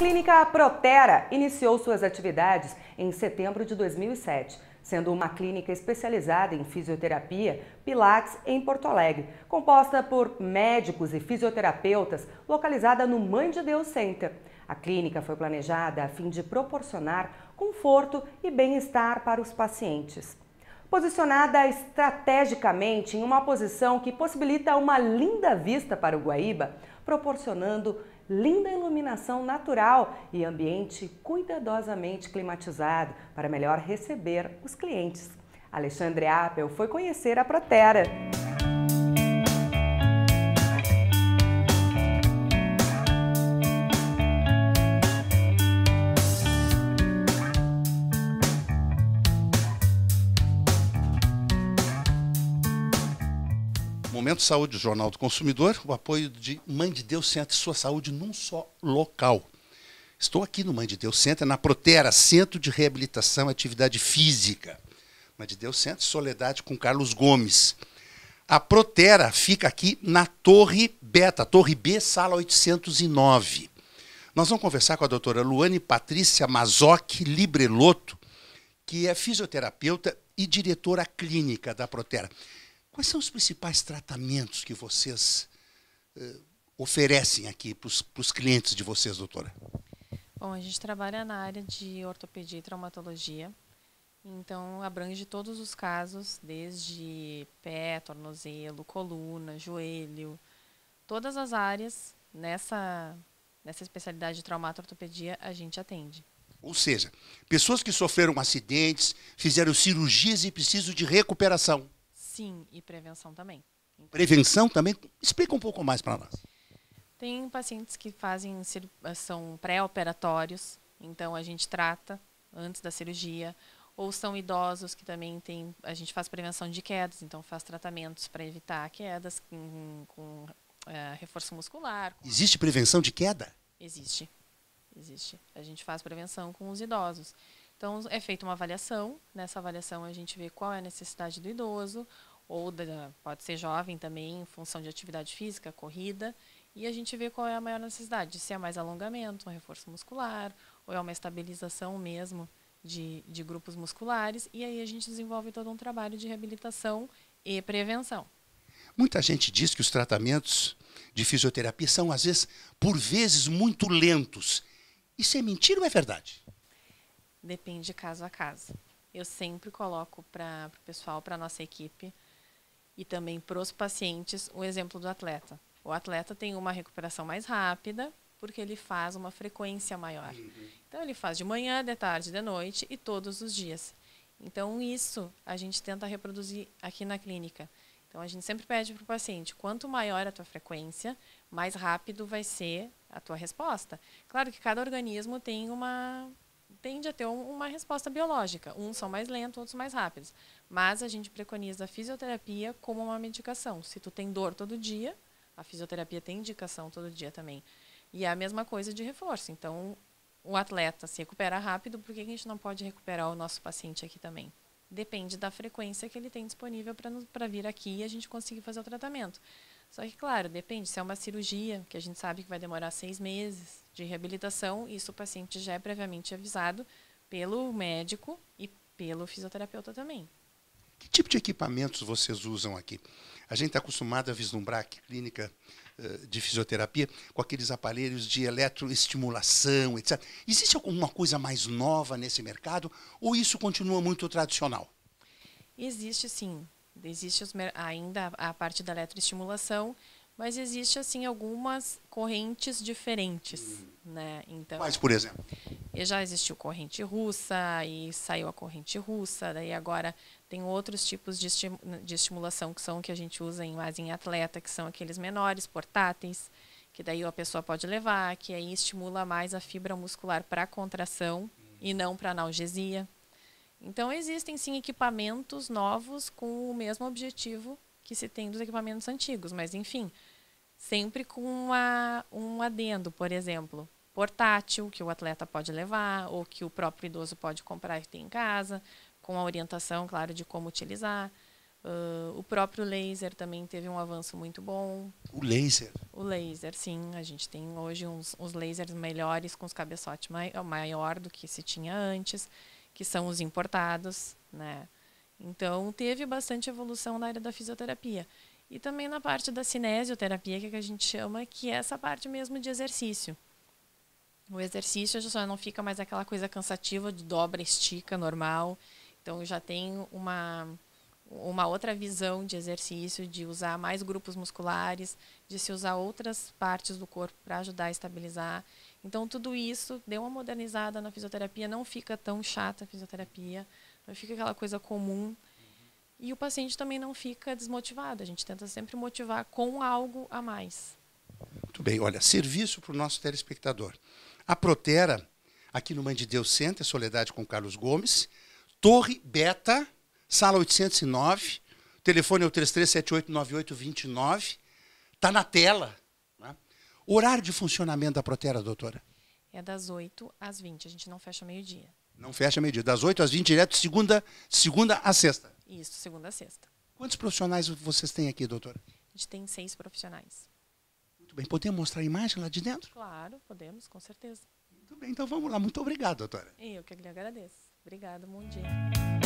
Clínica Protera iniciou suas atividades em setembro de 2007, sendo uma clínica especializada em fisioterapia Pilates em Porto Alegre, composta por médicos e fisioterapeutas, localizada no Mãe de Deus Center. A clínica foi planejada a fim de proporcionar conforto e bem-estar para os pacientes. Posicionada estrategicamente em uma posição que possibilita uma linda vista para o Guaíba, proporcionando linda iluminação natural e ambiente cuidadosamente climatizado para melhor receber os clientes. Alexandre Appel foi conhecer a Protera. Momento Saúde, Jornal do Consumidor, o apoio de Mãe de Deus Center, sua saúde num só local. Estou aqui no Mãe de Deus Center, na Protera, Centro de Reabilitação e Atividade Física. Mãe de Deus Center, Soledade com Carlos Gomes. A Protera fica aqui na Torre Beta, Torre B, sala 809. Nós vamos conversar com a doutora Luane Patrícia Mazocchi Librelotto, que é fisioterapeuta e diretora clínica da Protera. Quais são os principais tratamentos que vocês oferecem aqui para os clientes de vocês, doutora? Bom, a gente trabalha na área de ortopedia e traumatologia, então abrange todos os casos, desde pé, tornozelo, coluna, joelho, todas as áreas nessa especialidade de traumato-ortopedia a gente atende. Ou seja, pessoas que sofreram acidentes, fizeram cirurgias e precisam de recuperação. Sim, e prevenção também. Então, prevenção também? Explica um pouco mais para nós. Tem pacientes que são pré-operatórios, então a gente trata antes da cirurgia, ou são idosos que também a gente faz prevenção de quedas, então faz tratamentos para evitar quedas com reforço muscular. Existe prevenção de queda? Existe. A gente faz prevenção com os idosos. Então, é feita uma avaliação. Nessa avaliação, a gente vê qual é a necessidade do idoso, ou pode ser jovem também, em função de atividade física, corrida. E a gente vê qual é a maior necessidade, se é mais alongamento, um reforço muscular, ou é uma estabilização mesmo de grupos musculares. E aí a gente desenvolve todo um trabalho de reabilitação e prevenção. Muita gente diz que os tratamentos de fisioterapia são, por vezes, muito lentos. Isso é mentira ou é verdade? Depende de caso a caso. Eu sempre coloco para o pessoal, para a nossa equipe e também para os pacientes, o exemplo do atleta. O atleta tem uma recuperação mais rápida porque ele faz uma frequência maior. Então, ele faz de manhã, de tarde, de noite e todos os dias. Então, isso a gente tenta reproduzir aqui na clínica. Então, a gente sempre pede para o paciente, quanto maior a tua frequência, mais rápido vai ser a tua resposta. Claro que cada organismo tende a ter uma resposta biológica. Uns são mais lentos, outros mais rápidos. Mas a gente preconiza a fisioterapia como uma medicação. Se tu tem dor todo dia, a fisioterapia tem indicação todo dia também. E é a mesma coisa de reforço. Então, o atleta se recupera rápido, por que a gente não pode recuperar o nosso paciente aqui também? Depende da frequência que ele tem disponível para vir aqui e a gente conseguir fazer o tratamento. Só que, claro, depende. Se é uma cirurgia, que a gente sabe que vai demorar 6 meses de reabilitação, isso o paciente já é previamente avisado pelo médico e pelo fisioterapeuta também. Que tipo de equipamentos vocês usam aqui? A gente está acostumado a vislumbrar que clínica de fisioterapia com aqueles aparelhos de eletroestimulação, etc. Existe alguma coisa mais nova nesse mercado ou isso continua muito tradicional? Existe, sim. Existe ainda a parte da eletroestimulação, mas existe assim algumas correntes diferentes, né? Então, mas, por exemplo, já existiu corrente russa e saiu a corrente russa, daí agora tem outros tipos de estimulação que são que a gente usa mais em atleta, que são aqueles menores, portáteis, que daí a pessoa pode levar, que aí estimula mais a fibra muscular para contração e não para analgesia. Então, existem, sim, equipamentos novos com o mesmo objetivo que se tem dos equipamentos antigos. Mas, enfim, sempre com um adendo, por exemplo, portátil, que o atleta pode levar ou que o próprio idoso pode comprar e ter em casa, com a orientação, claro, de como utilizar. O próprio laser também teve um avanço muito bom. O laser? O laser, sim. A gente tem hoje uns lasers melhores, com os cabeçotes maior do que se tinha antes, que são os importados, né? Então, teve bastante evolução na área da fisioterapia. E também na parte da cinesioterapia, que é que a gente chama, que é essa parte mesmo de exercício. O exercício já não fica mais aquela coisa cansativa de dobra, estica, normal. Então, já tem uma outra visão de exercício, de usar mais grupos musculares, de se usar outras partes do corpo para ajudar a estabilizar. Então, tudo isso deu uma modernizada na fisioterapia, não fica tão chata a fisioterapia, não fica aquela coisa comum. E o paciente também não fica desmotivado, a gente tenta sempre motivar com algo a mais. Muito bem, olha, serviço para o nosso telespectador. A Protera, aqui no Mãe de Deus Center, Soledade com Carlos Gomes, Torre Beta, Sala 809, telefone é o 33789829, está na tela. Né? Horário de funcionamento da Protera, doutora? É das 8 às 20, a gente não fecha meio-dia. Não fecha meio-dia, das 8 às 20, direto segunda a sexta. Isso, segunda a sexta. Quantos profissionais vocês têm aqui, doutora? A gente tem 6 profissionais. Muito bem, podemos mostrar a imagem lá de dentro? Claro, podemos, com certeza. Muito bem, então vamos lá. Muito obrigado, doutora. Eu que lhe agradeço. Obrigada, bom dia.